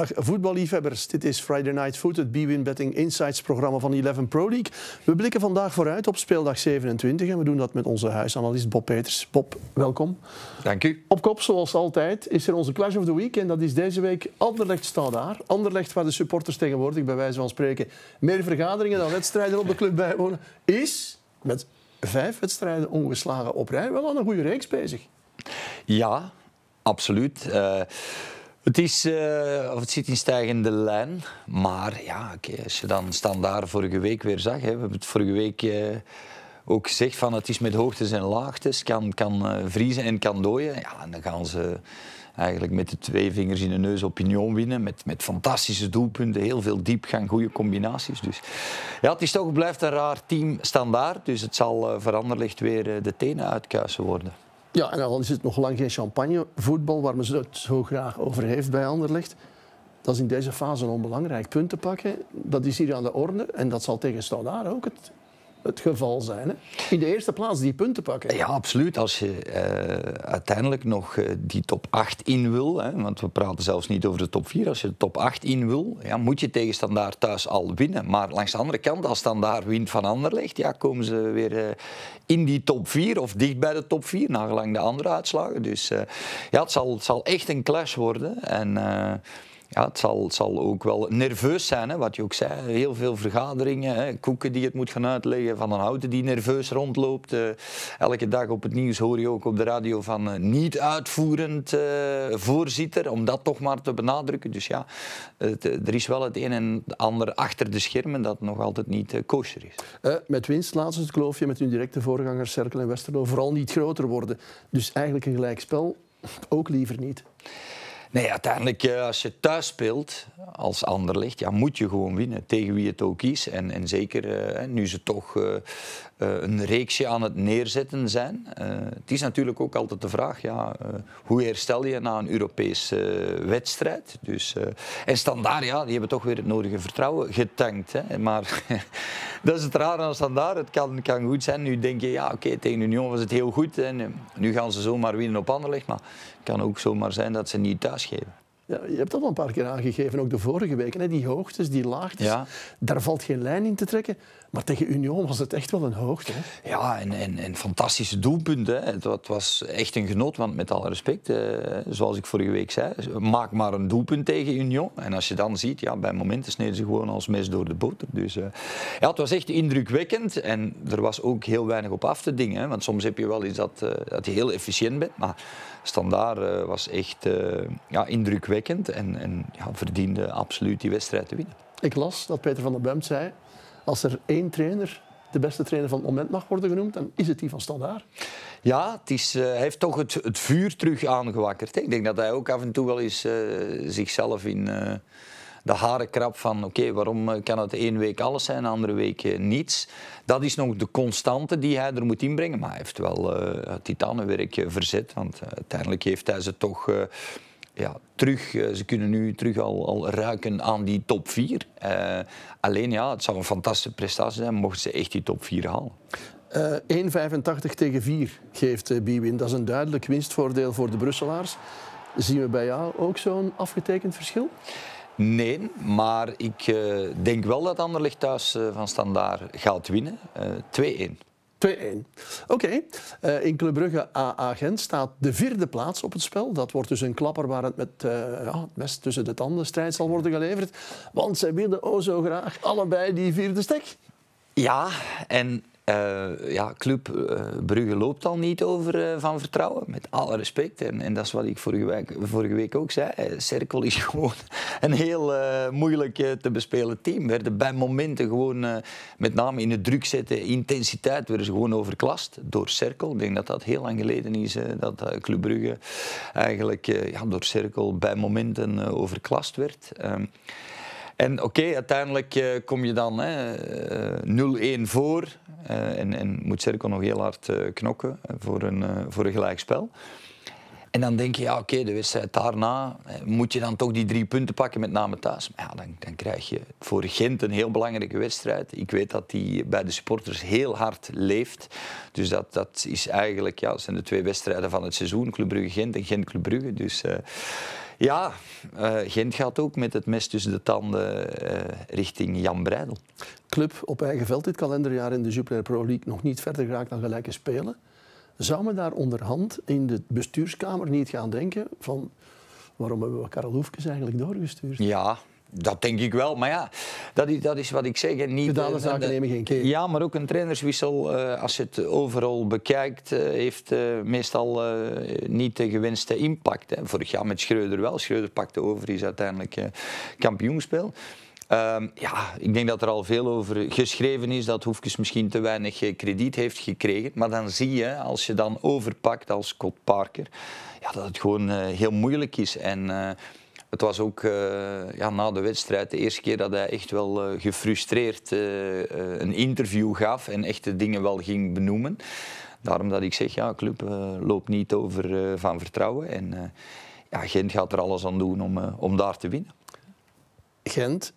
Dag voetballiefhebbers, dit is Friday Night Foot, het B-Win Betting Insights programma van de Eleven Pro League. We blikken vandaag vooruit op speeldag 27 en we doen dat met onze huisanalist Bob Peters. Bob, welkom. Dank u. Op kop, zoals altijd, is er onze Clash of the Week en dat is deze week Anderlecht Standard. Anderlecht, waar de supporters tegenwoordig bij wijze van spreken meer vergaderingen dan wedstrijden op de club bijwonen, is met 5 wedstrijden ongeslagen op rij wel aan een goede reeks bezig. Ja, absoluut. Het zit in stijgende lijn, maar ja, okay, als je dan Standaard vorige week weer zag, hè, we hebben het vorige week ook gezegd van het is met hoogtes en laagtes, kan vriezen en kan dooien. Ja, en dan gaan ze eigenlijk met de 2 vingers in de neus op Union winnen, met fantastische doelpunten, heel veel diepgang, goede combinaties. Dus ja, het is toch, blijft een raar team Standaard, dus het zal voor Anderlecht weer de tenen uitkuisen worden. Ja, en dan is het nog lang geen champagnevoetbal waar men het zo graag over heeft bij Anderlecht. Dat is in deze fase onbelangrijk. Punten pakken, dat is hier aan de orde. En dat zal tegen Standaard ook het geval zijn. Hè? In de eerste plaats die punten pakken. Ja, absoluut. Als je uiteindelijk nog die top 8 in wil, hè, want we praten zelfs niet over de top 4. Als je de top 8 in wil, ja, moet je tegen Standaard thuis al winnen. Maar langs de andere kant, als Standaard wint van Anderlecht, ja, komen ze weer in die top 4 of dicht bij de top 4, nagelang de andere uitslagen. Dus ja, het zal echt een clash worden. En ja, het zal ook wel nerveus zijn, hè, wat je ook zei. Heel veel vergaderingen, hè, Koeken die het moet gaan uitleggen, Van den Houten die nerveus rondloopt. Elke dag op het nieuws hoor je ook op de radio van niet-uitvoerend voorzitter, om dat toch maar te benadrukken. Dus ja, er is wel het een en ander achter de schermen dat nog altijd niet kosher is. Met winst, laatst het kloofje met hun directe voorgangers Cercle en Westerlo, vooral niet groter worden. Dus eigenlijk een gelijkspel, ook liever niet. Nee, uiteindelijk, als je thuis speelt, als Anderlecht, ja, moet je gewoon winnen. Tegen wie het ook is. En zeker nu ze toch een reeksje aan het neerzetten zijn. Het is natuurlijk ook altijd de vraag, ja, hoe herstel je na een Europese wedstrijd? Dus, en Standaard, ja, die hebben toch weer het nodige vertrouwen getankt. Hè? Maar dat is het raar aan Standaard. Het kan goed zijn. Nu denk je, ja, oké, tegen Union was het heel goed. En nu gaan ze zomaar winnen op Anderlecht. Maar het kan ook zomaar zijn dat ze niet thuis geven. Ja, je hebt dat al een paar keer aangegeven, ook de vorige week. Hè? Die hoogtes, die laagtes, ja, daar valt geen lijn in te trekken. Maar tegen Union was het echt wel een hoogte. Hè? Ja, en fantastische doelpunten. Hè? Het was echt een genot, want met alle respect, zoals ik vorige week zei, maak maar een doelpunt tegen Union. En als je dan ziet, ja, bij momenten sneden ze gewoon als mes door de boter. Dus, ja, het was echt indrukwekkend en er was ook heel weinig op af te dingen. Hè? Want soms heb je wel eens dat je heel efficiënt bent, maar Standaard was echt ja, indrukwekkend en ja, verdiende absoluut die wedstrijd te winnen. Ik las dat Peter van den Bempt zei, als er één trainer de beste trainer van het moment mag worden genoemd, dan is het die van Standaard. Ja, hij heeft toch het vuur terug aangewakkerd. Ik denk dat hij ook af en toe wel eens zichzelf in de harenkrap van oké, waarom kan het de ene week alles zijn, de andere week niets. Dat is nog de constante die hij er moet inbrengen. Maar hij heeft wel titanenwerk verzet, want uiteindelijk heeft hij ze toch ja, terug. Ze kunnen nu terug al ruiken aan die top 4. Alleen ja, het zou een fantastische prestatie zijn mochten ze echt die top 4 halen. 1,85 tegen 4 geeft B-Win. Dat is een duidelijk winstvoordeel voor de Brusselaars. Zien we bij jou ook zo'n afgetekend verschil? Nee, maar ik denk wel dat Anderlecht thuis van Standaard gaat winnen. 2-1. 2-1. Oké. In Club Brugge KAA Gent staat de 4e plaats op het spel. Dat wordt dus een klapper waar het met het best tussen de tanden strijd zal worden geleverd. Want zij wilden oh zo graag allebei die 4e stek. Ja, en ja, Club Brugge loopt al niet over van vertrouwen, met alle respect. En dat is wat ik vorige week ook zei. Cercle is gewoon een heel moeilijk te bespelen team. We werden bij momenten gewoon, met name in het druk zetten, intensiteit, werden ze gewoon overklast door Cercle. Ik denk dat dat heel lang geleden is, dat Club Brugge eigenlijk ja, door Cercle bij momenten overklast werd. En oké, uiteindelijk kom je dan 0-1 voor en moet Cercle nog heel hard knokken voor een gelijkspel. En dan denk je, ja, oké, de wedstrijd daarna moet je dan toch die 3 punten pakken, met name thuis. Maar ja, dan krijg je voor Gent een heel belangrijke wedstrijd. Ik weet dat die bij de supporters heel hard leeft. Dus dat is eigenlijk, ja, dat zijn de 2 wedstrijden van het seizoen. Club Brugge-Gent en Gent-Club Brugge. Dus Ja, Gent gaat ook met het mes tussen de tanden richting Jan Breidel. Club op eigen veld dit kalenderjaar in de Jupiler Pro League nog niet verder geraakt dan gelijke spelen. Zou men daar onderhand in de bestuurskamer niet gaan denken van waarom hebben we Karel Hoefkes eigenlijk doorgestuurd? Ja, dat denk ik wel. Maar ja, dat is wat ik zeg. Gedane zaken nemen geen keer. Ja, maar ook een trainerswissel, als je het overal bekijkt, heeft meestal niet de gewenste impact. Hè. Vorig jaar met Schreuder wel. Schreuder pakte over, is uiteindelijk kampioenspel. Ja, ik denk dat er al veel over geschreven is dat Hoefkes misschien te weinig krediet heeft gekregen. Maar dan zie je, als je dan overpakt als Scott Parker, ja, dat het gewoon heel moeilijk is. En het was ook na de wedstrijd de eerste keer dat hij echt wel gefrustreerd een interview gaf en echt de dingen wel ging benoemen. Daarom dat ik zeg, ja, club loopt niet over van vertrouwen. En Gent gaat er alles aan doen om daar te winnen. Gent...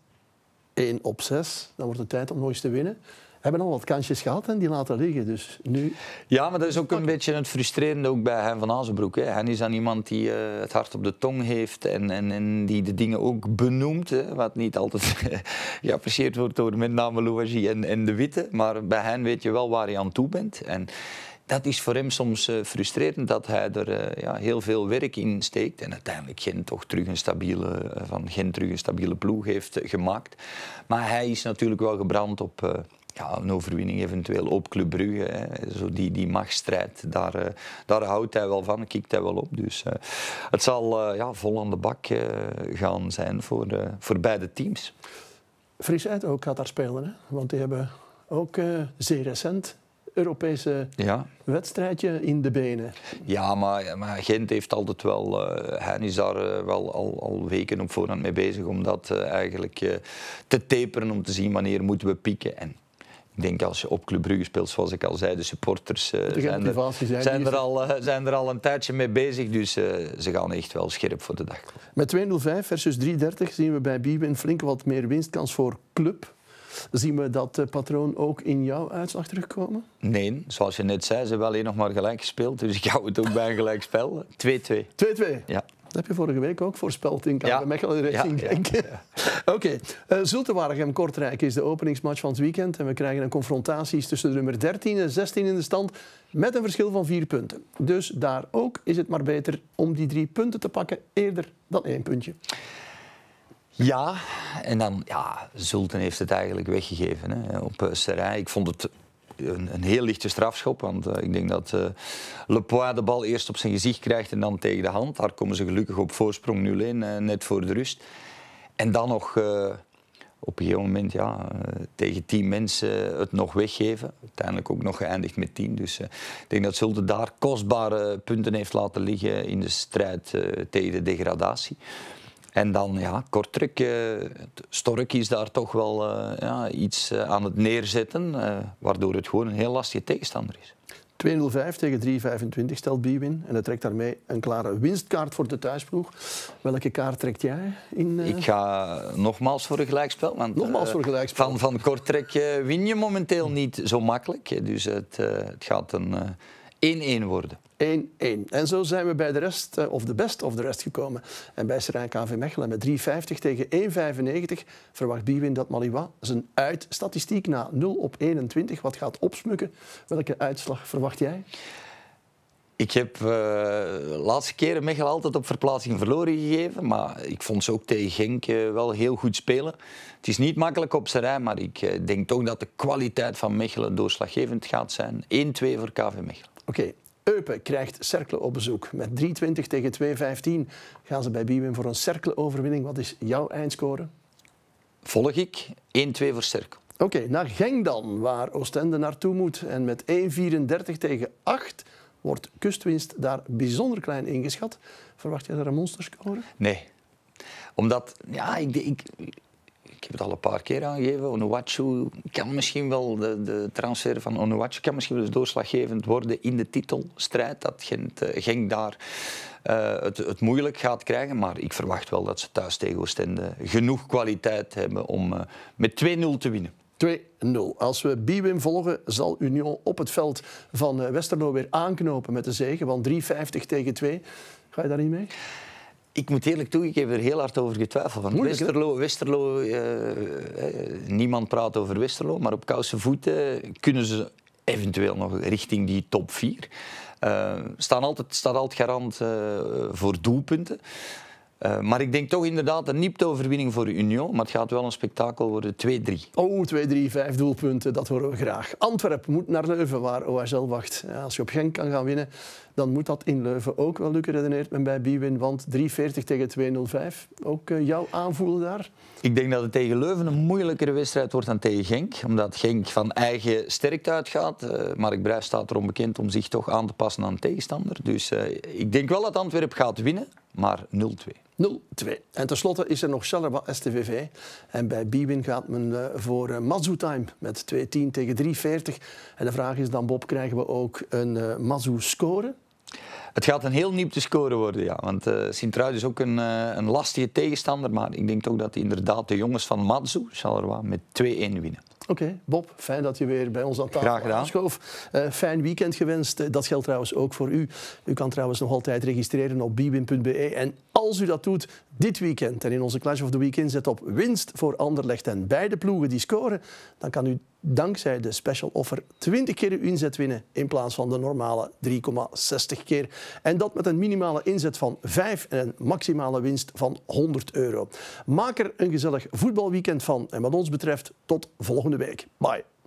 1 op 6, dan wordt het tijd om nog eens te winnen. We hebben al wat kansjes gehad en die laten liggen. Dus nu... Ja, maar dat is ook een beetje het frustrerende ook bij Hein van Azenbroek. Hè. Hij is dan iemand die het hart op de tong heeft en die de dingen ook benoemt. Hè, wat niet altijd geapprecieerd wordt door met name Louagie en De Witte. Maar bij Hein weet je wel waar je aan toe bent. En dat is voor hem soms frustrerend dat hij er heel veel werk in steekt en uiteindelijk van Gent terug een stabiele ploeg heeft gemaakt. Maar hij is natuurlijk wel gebrand op een overwinning eventueel op Club Brugge. Hè. Zo die machtsstrijd, daar houdt hij wel van, kikt hij wel op. Dus het zal vol aan de bak gaan zijn voor beide teams. Friesland ook gaat daar spelen, hè? Want die hebben ook zeer recent... Europese wedstrijdje in de benen. Ja, maar Gent heeft altijd wel... Hein is daar wel al weken op voorhand mee bezig om dat eigenlijk te taperen, om te zien wanneer moeten we pieken. En ik denk als je op Club Brugge speelt, zoals ik al zei, de supporters zijn er al een tijdje mee bezig. Dus ze gaan echt wel scherp voor de dag. Met 2,05 versus 3,30 zien we bij B-Win flink wat meer winstkans voor Club. Zien we dat patroon ook in jouw uitslag terugkomen? Nee, zoals je net zei, ze hebben alleen nog maar gelijk gespeeld. Dus ik hou het ook bij een gelijkspel. 2-2. 2-2? Ja. Dat heb je vorige week ook voorspeld in KV Mechelen richting Genk. Oké. Zulte-Waregem Kortrijk is de openingsmatch van het weekend. En we krijgen een confrontatie tussen de nummer 13 en 16 in de stand. Met een verschil van 4 punten. Dus daar ook is het maar beter om die 3 punten te pakken eerder dan 1 puntje. Ja, en dan... Ja, Zulte heeft het eigenlijk weggegeven, hè, op Seraing. Ik vond het een heel lichte strafschop, want ik denk dat Le Poix de bal eerst op zijn gezicht krijgt en dan tegen de hand. Daar komen ze gelukkig op voorsprong 0-1, net voor de rust. En dan nog op een gegeven moment tegen 10 mensen het nog weggeven. Uiteindelijk ook nog geëindigd met 10. Dus ik denk dat Zulte daar kostbare punten heeft laten liggen in de strijd tegen de degradatie. En dan, Kortrijk, Storck is daar toch wel iets aan het neerzetten, waardoor het gewoon een heel lastige tegenstander is. 2,05 tegen 3,25 stelt B-Win en dat trekt daarmee een klare winstkaart voor de thuisploeg. Welke kaart trekt jij in? Ik ga nogmaals voor een gelijkspel. Want, van Kortrijk win je momenteel niet zo makkelijk. Dus het gaat een... 1-1 worden. 1-1. En zo zijn we bij de rest, of de best of de rest gekomen. En bij Seraing KV Mechelen met 3,50 tegen 1,95 verwacht B-Win dat Maliwa zijn uitstatistiek na 0 op 21 wat gaat opsmukken. Welke uitslag verwacht jij? Ik heb de laatste keren Mechelen altijd op verplaatsing verloren gegeven. Maar ik vond ze ook tegen Genk wel heel goed spelen. Het is niet makkelijk op Seraing, maar ik denk toch dat de kwaliteit van Mechelen doorslaggevend gaat zijn. 1-2 voor KV Mechelen. Oké, Eupen krijgt Cercle op bezoek. Met 3,20 tegen 2,15 gaan ze bij B-Win voor een Cercle-overwinning. Wat is jouw eindscore? Volg ik. 1-2 voor Cercle. Oké, naar Genk dan, waar Oostende naartoe moet. En met 1,34 tegen 8 wordt Kustwinst daar bijzonder klein ingeschat. Verwacht jij daar een monsterscore? Nee. Omdat, ik heb het al een paar keer aangegeven. Onuachu kan misschien wel, de transfer van Onuachu kan misschien wel eens doorslaggevend worden in de titelstrijd. Dat Genk daar het moeilijk gaat krijgen. Maar ik verwacht wel dat ze thuis tegen Oostende genoeg kwaliteit hebben om met 2-0 te winnen. 2-0. Als we B-Win volgen, zal Union op het veld van Westerlo weer aanknopen met de zege. Want 3,50 tegen 2. Ga je daar niet mee? Ik moet eerlijk toegeven, er heel hard over getwijfeld. Van Westerlo niemand praat over Westerlo, maar op kousen voeten kunnen ze eventueel nog richting die top 4. Staat altijd garant voor doelpunten. Maar ik denk toch inderdaad een nipte overwinning voor Union. Maar het gaat wel een spektakel worden. 2-3. Oh, 2-3, 5 doelpunten. Dat horen we graag. Antwerp moet naar Leuven, waar OHL wacht. Ja, als je op Genk kan gaan winnen, dan moet dat in Leuven ook wel lukken, redeneert men bij B-Win. Want 3-40 tegen 2-0-5. Ook jouw aanvoelen daar? Ik denk dat het tegen Leuven een moeilijkere wedstrijd wordt dan tegen Genk. Omdat Genk van eigen sterkte uitgaat. Mark Breys staat erom bekend om zich toch aan te passen aan de tegenstander. Dus ik denk wel dat Antwerp gaat winnen, maar 0-2. 0-2. En tenslotte is er nog Charleroi STVV. En bij B-Win gaat men voor Mazou Time met 2-10 tegen 3-40. En de vraag is dan, Bob, krijgen we ook een Mazou scoren? Het gaat een heel nieuw te scoren worden, ja. Want Sint-Truiden is ook een lastige tegenstander. Maar ik denk toch dat inderdaad de jongens van Mazou, Charleroi, met 2-1 winnen. Oké, Bob, fijn dat je weer bij ons aan tafel aanschoof. Fijn weekend gewenst. Dat geldt trouwens ook voor u. U kan trouwens nog altijd registreren op bwin.be. En als u dat doet, dit weekend en in onze Clash of the Week inzet op winst voor Anderlecht en beide ploegen die scoren, dan kan u dankzij de special offer 20 keer uw inzet winnen in plaats van de normale 3,60 keer. En dat met een minimale inzet van 5 en een maximale winst van €100. Maak er een gezellig voetbalweekend van. En wat ons betreft, tot volgende week. Bye.